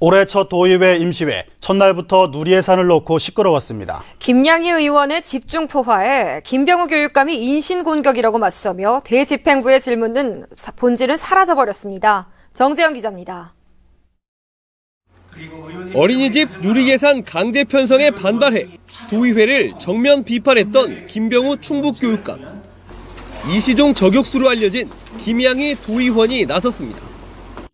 올해 첫 도의회 임시회 첫날부터 누리의 산을 놓고 시끄러웠습니다. 김양희 의원의 집중포화에 김병우 교육감이 인신공격이라고 맞서며 대집행부의 질문은 본질은 사라져버렸습니다. 정재영 기자입니다. 어린이집 누리예산 강제 편성에 반발해 도의회를 정면 비판했던 김병우 충북교육감. 이시종 저격수로 알려진 김양희 도의원이 나섰습니다.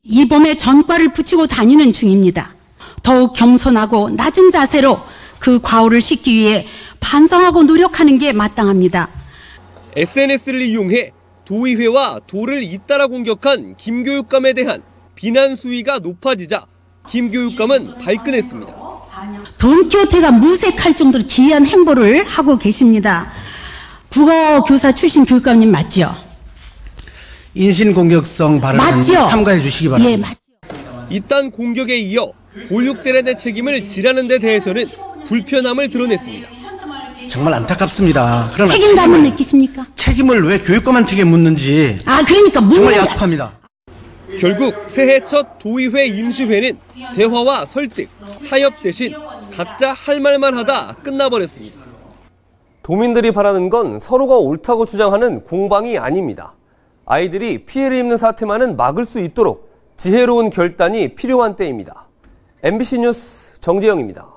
이범의 전과를 붙이고 다니는 중입니다. 더욱 겸손하고 낮은 자세로 그 과오를 씻기 위해 반성하고 노력하는 게 마땅합니다. SNS를 이용해 도의회와 도를 잇따라 공격한 김 교육감에 대한 비난 수위가 높아지자 김 교육감은 발끈했습니다. 돈키호테가 무색할 정도로 기이한 행보를 하고 계십니다. 국어 교사 출신 교육감님 맞죠? 인신공격성 발언 삼가해 주시기 바랍니다. 예, 이딴 공격에 이어 보육대란의 책임을 지라는 데 대해서는 불편함을 드러냈습니다. 정말 안타깝습니다. 그러나 책임감을 느끼십니까? 책임을 왜 교육감한테 묻는지 그러니까 정말 야속합니다. 결국 새해 첫 도의회 임시회는 대화와 설득, 타협 대신 각자 할 말만 하다 끝나버렸습니다. 도민들이 바라는 건 서로가 옳다고 주장하는 공방이 아닙니다. 아이들이 피해를 입는 사태만은 막을 수 있도록 지혜로운 결단이 필요한 때입니다. MBC 뉴스 정재영입니다.